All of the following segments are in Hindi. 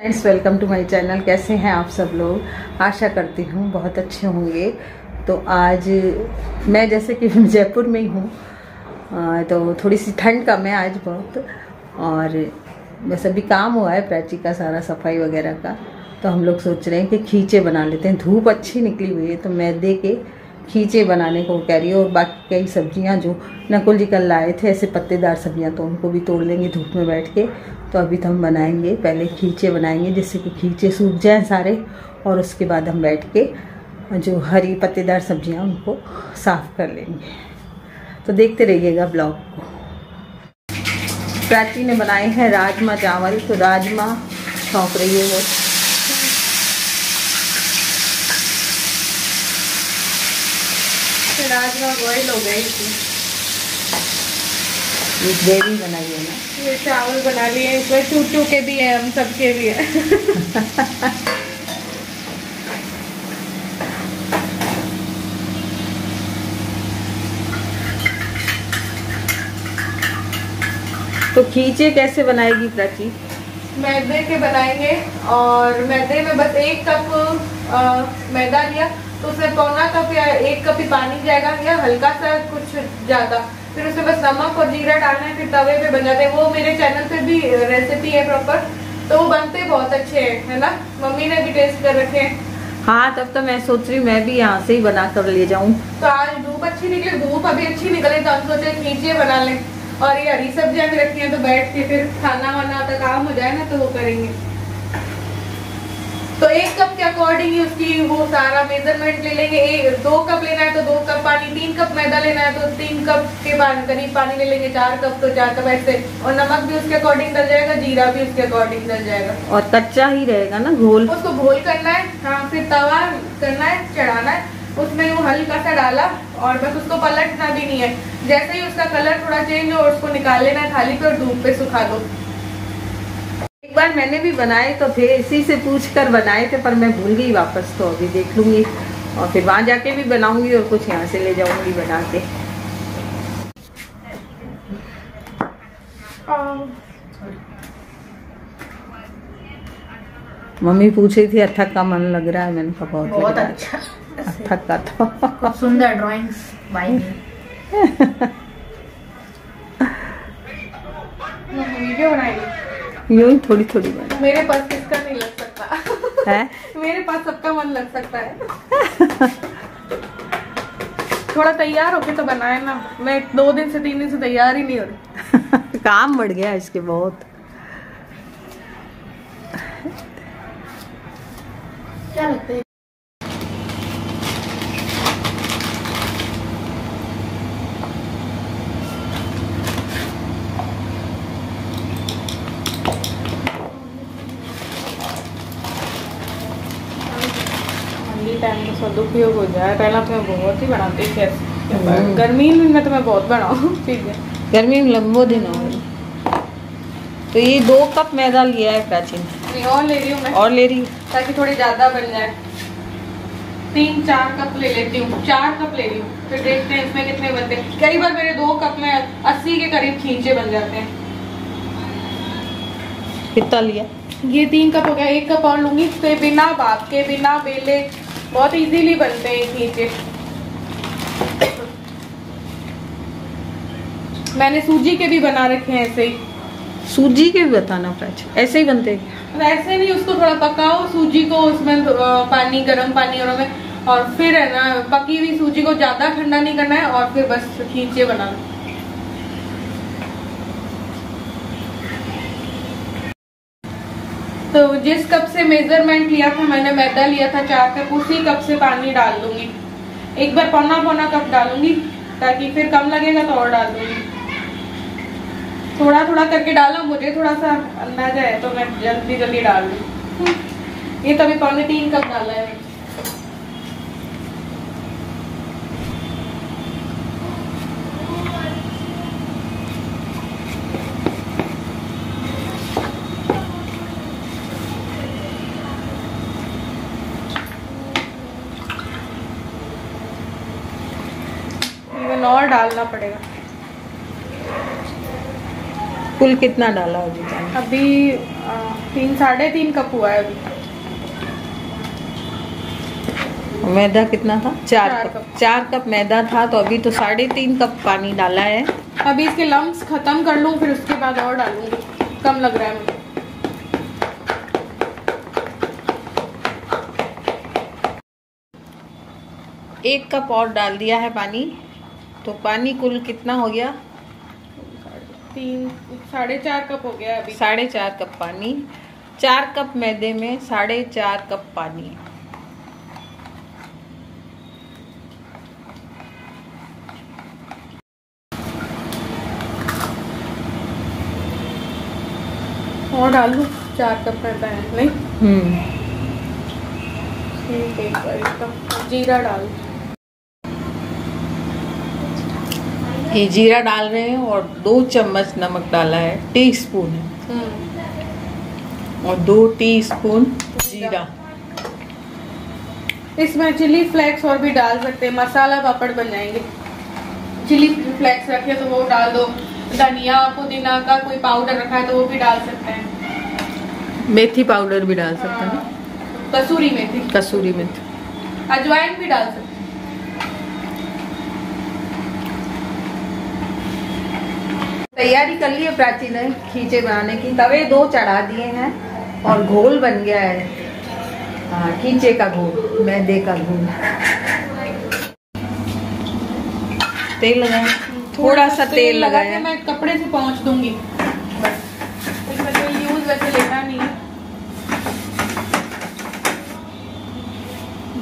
Friends, welcome to my channel. कैसे हैं आप सब लोग? आशा करती हूँ बहुत अच्छे होंगे। तो आज मैं जैसे कि जयपुर में ही हूँ, तो थोड़ी सी ठंड कम है आज बहुत। और बस अभी काम हुआ है प्राची का, सारा सफाई वगैरह का। तो हम लोग सोच रहे हैं कि खींचे बना लेते हैं। धूप अच्छी निकली हुई है तो मैदे के खींचे बनाने को कह रही है। और बाकी कई सब्जियाँ जो नकुल जी कल लाए थे, ऐसे पत्तेदार सब्जियाँ, तो उनको भी तोड़ लेंगे धूप में बैठ के। तो अभी तो हम बनाएंगे, पहले खींचे बनाएंगे जिससे कि खींचे सूख जाएँ सारे, और उसके बाद हम बैठ के जो हरी पत्तेदार सब्जियाँ उनको साफ़ कर लेंगे। तो देखते रहिएगा ब्लॉग को। प्राची ने बनाए हैं राजमा चावल, तो राजमा छौंक रही है वो। राजमा बॉयल हो गए, ये ग्रेवी बनाई है ना, ये चावल बना लिए, इसमें चूचू के भी है, हम सब के भी है। तो खींचे कैसे बनाएगी प्राची? मैदे के बनाएंगे। और मैदे में बस 1 कप मैदा लिया, तो उसमें 1.25 कप या 1 कप ही पानी जाएगा, या हल्का सा कुछ ज़्यादा। फिर उसमें बस नमक और जीरा डालना है, फिर तवे पे बन जाते हैं। वो मेरे चैनल पे भी रेसिपी है प्रॉपर, तो वो बनते बहुत अच्छे हैं, है ना। मम्मी ने भी टेस्ट कर रखे हैं। हाँ, तब तो मैं सोच रही हूँ मैं भी यहाँ से ही बना कर ले जाऊँ। तो आज धूप अच्छी निकली, धूप अभी अच्छी निकले, तो हम सोचे खींचे बना लें। और ये हरी सब्जियाँ भी रखी हैं, तो बैठ के फिर खाना वाना का काम हो जाए ना, तो वो करेंगे। तो 1 कप के अकॉर्डिंग ही उसकी वो सारा मेजरमेंट ले लेंगे। 2 कप लेना है तो 2 कप पानी, 3 कप मैदा लेना है तो 3 कप के करीब पानी ले लेंगे, 4 कप तो 4 कप ऐसे। और नमक भी उसके अकॉर्डिंग डल जाएगा, जीरा भी उसके अकॉर्डिंग डल जाएगा। और कच्चा ही रहेगा ना, घोल उसको घोल करना है। हाँ, फिर तवा करना है, चढ़ाना है, उसमें वो हल्का सा डाला और बस उसको पलटना भी नहीं है। जैसे ही उसका कलर थोड़ा चेंज हो, उसको निकाल लेना है थाली पे और धूप पे सुखा दो। एक बार मैंने भी बनाए तो फिर इसी से पूछकर बनाए थे, पर मैं भूल गई वापस। तो अभी देख लूँगी और फिर वहाँ जाके भी बनाऊँगी और कुछ यहाँ से ले जाऊँगी बना के। मम्मी पूछ रही थी अथक का मन लग रहा है, मैंने कहा बहुत अच्छा अथक का था। सुंदर ड्राइंग्स वीडियो बनाएगी, यूँ थोड़ी थोड़ी बना। मेरे पास किसका नहीं लग सकता है। मेरे पास सबका मन लग सकता है। थोड़ा तैयार होके तो बनाए ना। मैं 2 दिन से 3 दिन से तैयार ही नहीं हो रही। काम बढ़ गया इसके बहुत। क्या लगता है? टाइम का सदुपयोग हो जाए। पहला तो मैं बहुत ही बनाती थी, गर्मी में तो मैं बहुत बनाऊँ चीज़ें, गर्मी में लंबो दिन हो। तो ये 2 कप मैदा लिया है प्राचीन, और ले रही हूँ मैं, और ले रही हूँ ताकि थोड़े ज़्यादा बन जाए। 3-4 कप ले लेती हूँ, 4 कप ले रही हूँ, फिर देखते हैं इसमें कितने बनते हैं। करीबन मेरे 2 कप में 80 के करीब खींचे बन जाते हैं। कितना लिया? ये 3 कप हो गया, 1 कप और लूँगी। तो बिना भाप के, बिना बेले बहुत इजीली बनते हैं खींचे। मैंने सूजी के भी बना रखे हैं ऐसे ही। सूजी के भी बताना प्राची, ऐसे ही बनते हैं? ऐसे नहीं, उसको थोड़ा पकाओ सूजी को, उसमें पानी, गर्म पानी और फिर है ना, पकी हुई सूजी को ज्यादा ठंडा नहीं करना है, और फिर बस खींचे बनाना। तो जिस कप से मेजरमेंट लिया था मैंने, मैदा लिया था 4 कप, उसी कप से पानी डाल दूंगी। एक बार 1.25 कप डालूंगी, ताकि फिर कम लगेगा तो और डाल दूंगी। थोड़ा थोड़ा करके डाला, मुझे थोड़ा सा अंदाजा है तो मैं जल्दी जल्दी डाल दूँ। ये तो अभी पानी 3 कप डाला है। और डालना पड़ेगा। कुल कितना डाला अभी? 3 साढ़े 3 कप हुआ है अभी। मैदा कितना था? 4 कप। 4 कप मैदा था तो अभी तो 3.5 कप पानी डाला है। अभी इसके लम्प्स खत्म कर लूँ फिर उसके बाद और डालूंगी, कम लग रहा है मुझे। एक कप और डाल दिया है पानी, तो पानी कुल कितना हो गया? 3 साढ़े 4 कप हो गया अभी। 4.5 कप पानी, 4 कप मैदे में 4.5 कप पानी। और डाल दूँ 4 कप मैदा है नहीं? ठीक है, एक कप जीरा डाल। ये जीरा डाल रहे हैं और 2 चम्मच नमक डाला है, टीस्पून है, और 2 टीस्पून जीरा। इसमें चिली फ्लेक्स और भी डाल सकते हैं, मसाला पापड़ बन जाएंगे। चिली फ्लेक्स रखे तो वो डाल दो, धनिया पुदीना का कोई पाउडर रखा है तो वो भी डाल सकते हैं, मेथी पाउडर भी डाल सकते हैं, कसूरी मेथी, अजवाइन भी डाल सकते हैं। तैयारी कर ली है प्राची ने खींचे बनाने की। तवे 2 चढ़ा दिए हैं और घोल बन गया है। हाँ, खींचे का घोल, मैदे का घोल। तेल लगाया, थोड़ा सा तेल लगाया। मैं कपड़े से पहुंच दूंगी, इसमें कोई यूज वैसे लेना नहीं है।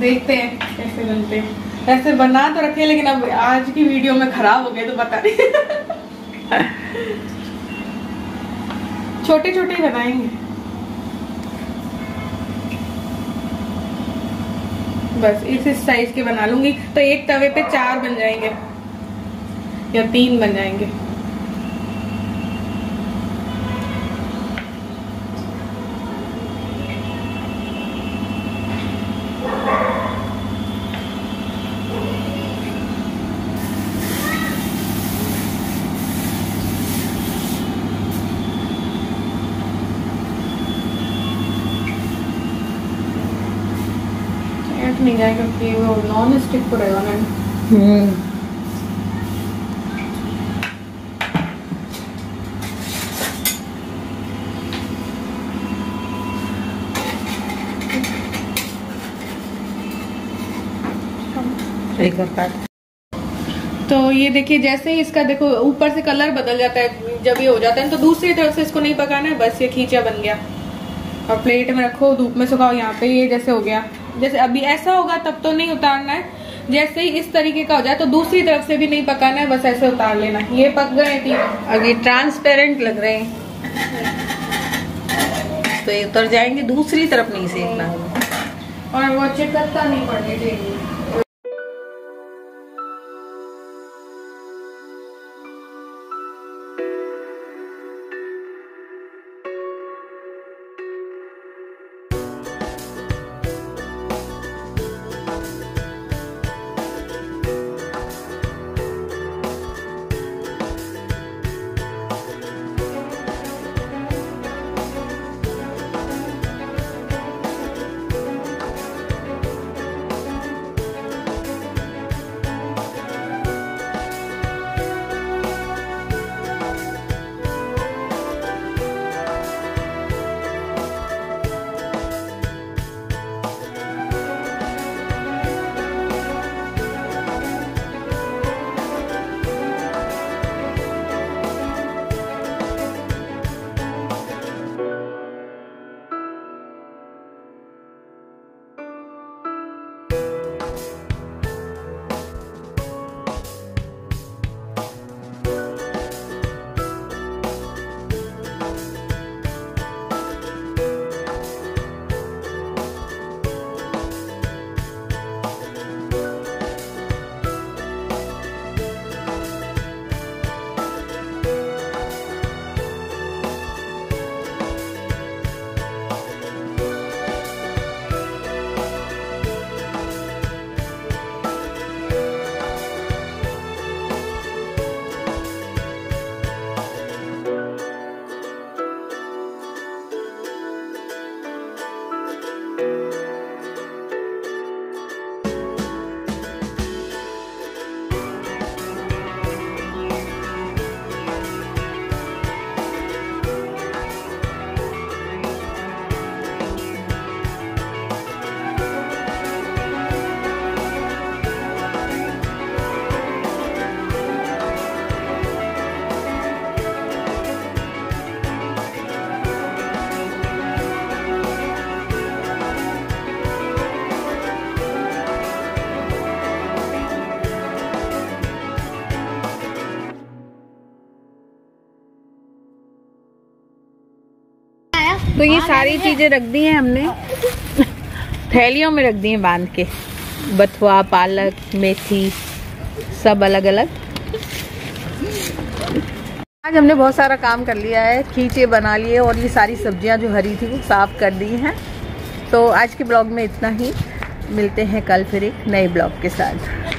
देखते हैं कैसे बनते हैं। ऐसे बना तो रखे लेकिन अब आज की वीडियो में खराब हो गए तो पता नहीं। छोटे छोटे बनाएंगे बस, इस साइज के बना लूंगी तो एक तवे पे 4 बन जाएंगे या 3 बन जाएंगे। नहीं जाएगा कि वो नॉन स्टिक को रहेगा ना। तो ये देखिए जैसे ही इसका देखो ऊपर से कलर बदल जाता है जब ये हो जाता है तो दूसरी तरफ से इसको नहीं पकाना है, बस ये खींचा बन गया। और प्लेट में रखो, धूप में सुखाओ। यहाँ पे ये जैसे हो गया, जैसे अभी ऐसा होगा तब तो नहीं उतारना है, जैसे ही इस तरीके का हो जाए तो दूसरी तरफ से भी नहीं पकाना है, बस ऐसे उतार लेना। ये पक गए तीनों, अब ये ट्रांसपेरेंट लग रहे हैं तो ये उतर जाएंगे, दूसरी तरफ नहीं सेकना और वो चिपकता नहीं पड़ने चाहिए। तो ये सारी चीजें रख दी हैं हमने, थैलियों में रख दी हैं बांध के। बथुआ, पालक, मेथी सब अलग अलग। आज हमने बहुत सारा काम कर लिया है, खींचे बना लिए और ये सारी सब्जियां जो हरी थी वो साफ कर दी हैं। तो आज के ब्लॉग में इतना ही, मिलते हैं कल फिर एक नए ब्लॉग के साथ।